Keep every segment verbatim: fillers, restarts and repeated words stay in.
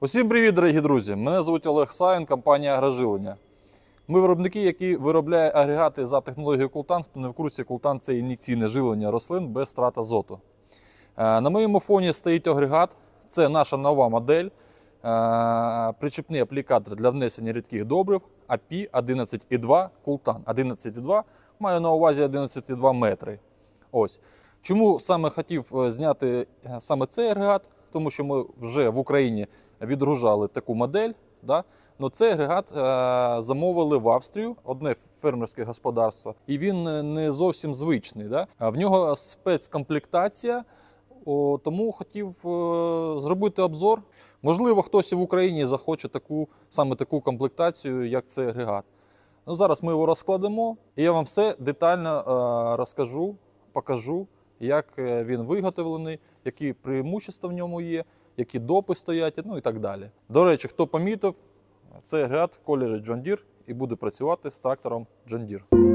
Усім привіт, дорогі друзі! Мене звуть Олег Савін, компанія Агрожилення. Ми виробники, які виробляють агрегати за технологією КУЛЬТАН. Хто не в курсі, КУЛЬТАН – це ін'єкційне жилення рослин без втрат азоту. На моєму фоні стоїть агрегат. Це наша нова модель. Причепний аплікатор для внесення рідких добрив а пі одинадцять два КУЛЬТАН. одинадцять два, маю на увазі одинадцять два метри. Ось. Чому саме хотів зняти саме цей агрегат? Тому що ми вже в Україні відгружали таку модель, да? Но цей агрегат е замовили в Австрію, одне фермерське господарство, і він не зовсім звичний. Да? В нього спецкомплектація, о, тому хотів е зробити обзор. Можливо, хтось і в Україні захоче таку, саме таку комплектацію, як цей агрегат. Ну, зараз ми його розкладемо, і я вам все детально е розкажу, покажу, як він виготовлений, які преимущества в ньому є, які допи стоять, ну і так далі. До речі, хто помітив, цей агрегат в кольорі John Deere і буде працювати з трактором John Deere.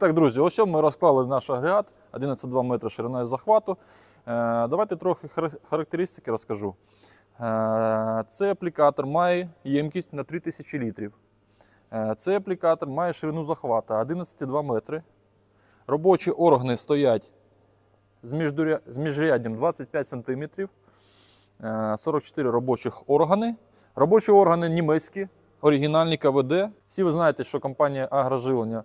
Так, друзі, ось ми розклали наш агрегат, одинадцять два метри шириною захвату. Давайте трохи характеристики розкажу. Цей аплікатор має ємкість на три тисячі літрів. Цей аплікатор має ширину захвату одинадцять два метри. Робочі органи стоять з міжряддям двадцять п'ять см, сорок чотири робочих органи. Робочі органи німецькі, оригінальні ка ве де. Всі ви знаєте, що компанія Агрожилення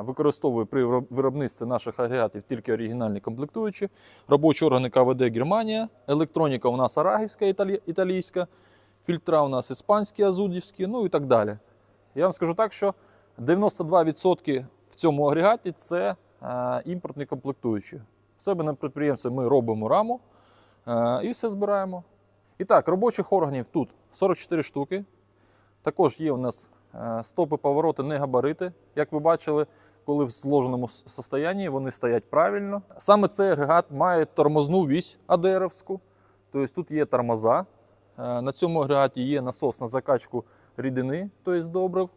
використовує при виробництві наших агрегатів тільки оригінальні комплектуючі. Робочі органи ка ве де Германія, електроніка у нас арагівська, італійська, фільтра у нас іспанські, азудівські, ну і так далі. Я вам скажу так, що дев'яносто два відсотки в цьому агрегаті – це імпортні комплектуючі. В себе на підприємстві ми робимо раму і все збираємо. І так, робочих органів тут сорок чотири штуки. Також є у нас стопи, повороти, не габарити. Як ви бачили, коли в зложеному стані вони стоять правильно. Саме цей агрегат має тормозну вісь АДРівську. Тобто тут є тормоза. На цьому агрегаті є насос на закачку рідини, тобто добрив.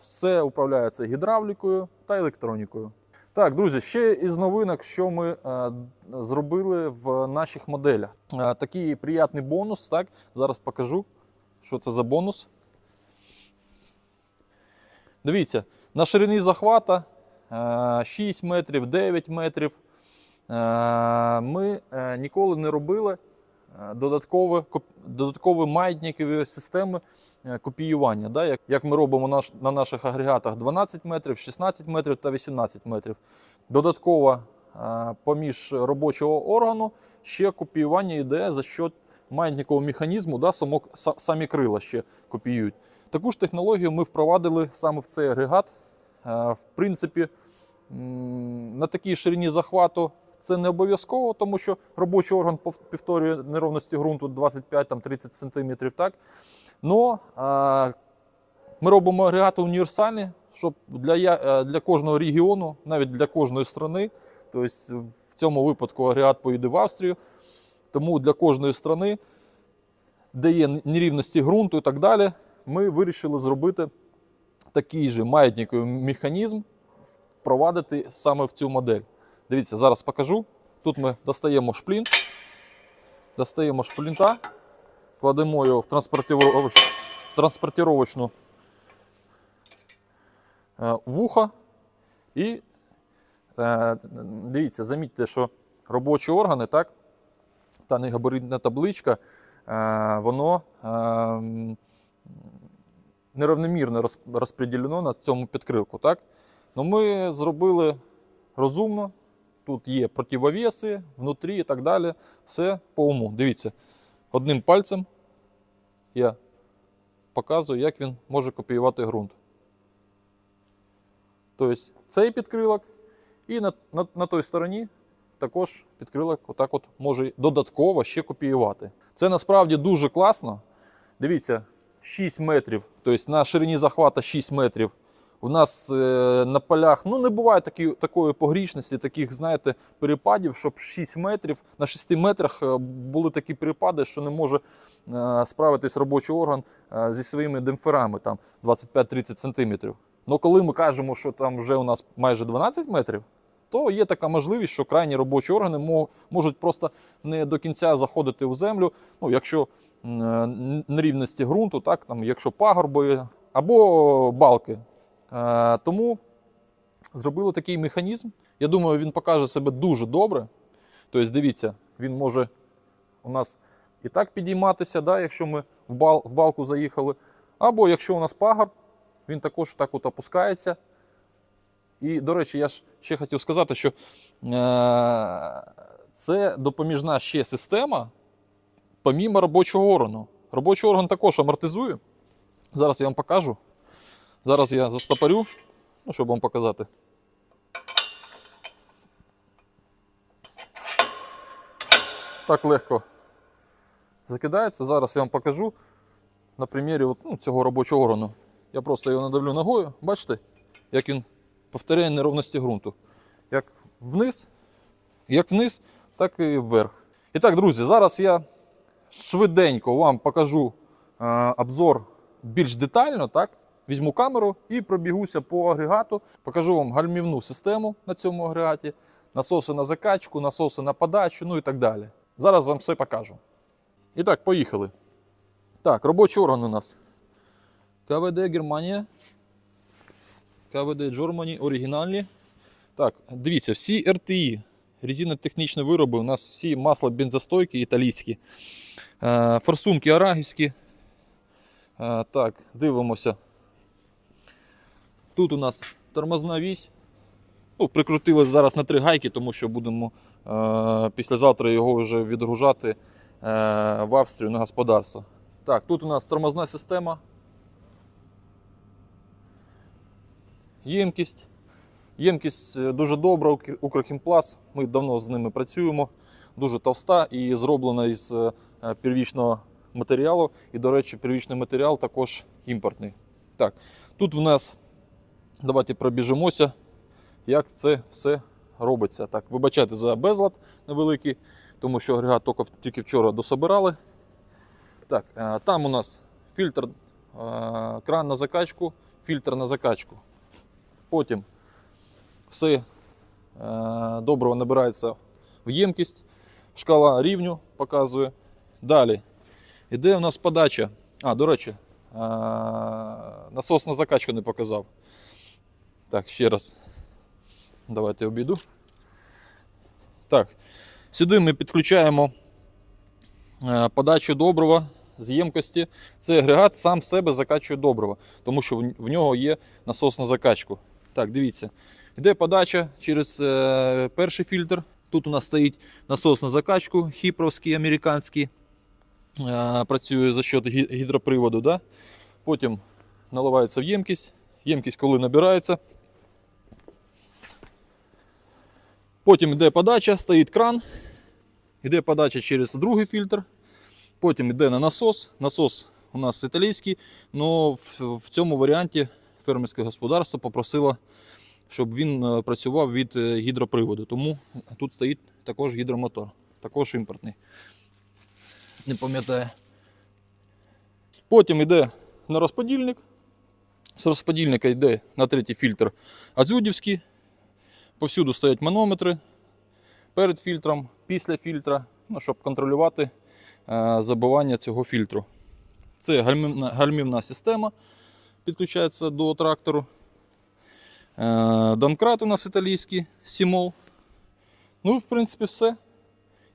Все управляється гідравлікою та електронікою. Так, друзі, ще із новинок, що ми зробили в наших моделях. Такий приємний бонус. Так? Зараз покажу, що це за бонус. Дивіться, на ширині захвату шість метрів, дев'ять метрів ми ніколи не робили додаткові, додаткові маятникові системи копіювання, як ми робимо на наших агрегатах дванадцять метрів, шістнадцять метрів та вісімнадцять метрів. Додатково поміж робочого органу ще копіювання йде за счет маятникового механізму, самі крила ще копіюють. Таку ж технологію ми впровадили саме в цей агрегат. В принципі, на такій ширині захвату це не обов'язково, тому що робочий орган повторює нерівності ґрунту двадцять п'ять тридцять см. Так? Но ми робимо агрегати універсальні, щоб для, для кожного регіону, навіть для кожної країни, тобто в цьому випадку агрегат поїде в Австрію, тому для кожної країни, де є нерівності ґрунту і так далі, ми вирішили зробити такий же маятниковий механізм, впровадити саме в цю модель. Дивіться, зараз покажу. Тут ми достаємо шплінт, достаємо шплінта, кладемо його в транспортировочну вухо. І дивіться, замітьте, що робочі органи, так, та негабаритна табличка, воно неравномірно розподілено на цьому підкрилку. Так? Но ми зробили розумно, тут є противовеси, внутрі і так далі, все по уму. Дивіться, одним пальцем я показую, як він може копіювати ґрунт. Тобто цей підкрилок і на, на, на той стороні також підкрилок отак от може додатково ще копіювати. Це насправді дуже класно. Дивіться, шість метрів, тобто на ширині захвата шість метрів У нас на полях ну, не буває такі, такої погрішності, таких, знаєте, перепадів, щоб шість метрів, на шести метрах були такі перепади, що не може справитись робочий орган зі своїми демпферами, там двадцять п'ять тридцять сантиметрів. Але коли ми кажемо, що там вже у нас майже дванадцять метрів, то є така можливість, що крайні робочі органи можуть просто не до кінця заходити в землю, ну, якщо нерівності ґрунту, так, там, якщо пагорби або балки. Тому зробили такий механізм. Я думаю, він покаже себе дуже добре. Тобто, дивіться, він може у нас і так підійматися, да, якщо ми в, бал, в балку заїхали. Або якщо у нас пагорб, він також так от опускається. І, до речі, я ж ще хотів сказати, що е- це допоміжна ще система, помімо робочого органу. Робочий орган також амортизує. Зараз я вам покажу. Зараз я застопорю, ну, щоб вам показати. Так легко закидається. Зараз я вам покажу на примірі от, ну, цього робочого органу. Я просто його надавлю ногою. Бачите, як він повторяє нерівності ґрунту. Як вниз, як вниз, так і вверх. І так, друзі, зараз я швиденько вам покажу е, обзор більш детально, так? Візьму камеру і пробігуся по агрегату. Покажу вам гальмівну систему на цьому агрегаті, насоси на закачку, насоси на подачу, ну і так далі. Зараз вам все покажу. І так, поїхали. Так, робочий орган у нас. КВД Германія. КВД Germany оригінальні. Так, дивіться, всі РТІ, резинотехнічні вироби, у нас всі масло-бензостойкі італійські. Форсунки арагівські. Так, дивимося. Тут у нас тормозна вісь. Ну, прикрутили зараз на три гайки, тому що будемо е післязавтра його вже відгружати е в Австрію на господарство. Так, тут у нас тормозна система. Ємкість. Ємкість дуже добра, Укрхімпласт. Ми давно з ними працюємо. Дуже товста і зроблена із первічного матеріалу. І, до речі, первічний матеріал також імпортний. Так, тут в нас... Давайте пробіжимося, як це все робиться. Так, вибачайте за безлад невеликий, тому що агрегат тільки вчора дособирали. Так, там у нас фільтр, кран на закачку, фільтр на закачку. Потім все добриво набирається в ємкість, шкала рівню показує. Далі іде у нас подача. А, до речі, насос на закачку не показав. Так, ще раз, давайте обійду. Так, сюди ми підключаємо подачу добрива з ємкості. Цей агрегат сам себе закачує добрива, тому що в нього є насос на закачку. Так, дивіться, йде подача через перший фільтр. Тут у нас стоїть насос на закачку, хипровський, американський. Працює за счет гідроприводу. Да? Потім наливається в ємкість. Ємкість, коли набирається. Потім йде подача, стоїть кран, йде подача через другий фільтр, потім йде на насос. Насос у нас італійський, але в, в цьому варіанті фермерське господарство попросило, щоб він працював від гідроприводу, тому тут стоїть також гідромотор, також імпортний. Не пам'ятаю. Потім йде на розподільник. З розподільника йде на третій фільтр азюдівський. Повсюду стоять манометри перед фільтром, після фільтра, ну, щоб контролювати е, забивання цього фільтру. Це гальмівна, гальмівна система, підключається до трактору. Е, Домкрат у нас італійський, СИМОЛ. Ну, в принципі, все.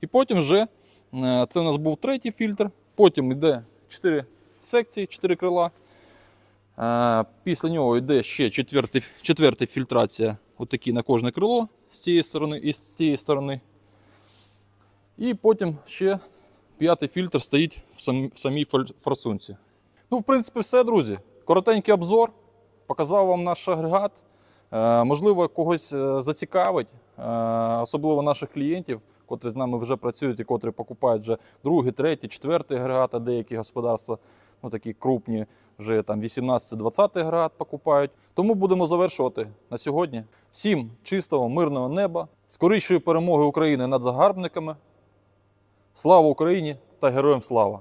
І потім вже, е, це у нас був третій фільтр, потім йде чотири секції, чотири крила. Після нього йде ще четверта, четверта фільтрація, отакі на кожне крило з цієї сторони і з цієї сторони. І потім ще п'ятий фільтр стоїть в, сам, в самій форсунці. Ну, в принципі, все, друзі. Коротенький обзор. Показав вам наш агрегат. Е, можливо, когось зацікавить, е, особливо наших клієнтів, котрі з нами вже працюють і котрі покупають вже другий, третій, четвертий агрегат, а деякі господарства, ну, такі крупні, вже там вісімнадцять-двадцять град покупають. Тому будемо завершувати на сьогодні. Всім чистого, мирного неба, скорішої перемоги України над загарбниками. Слава Україні та героям слава!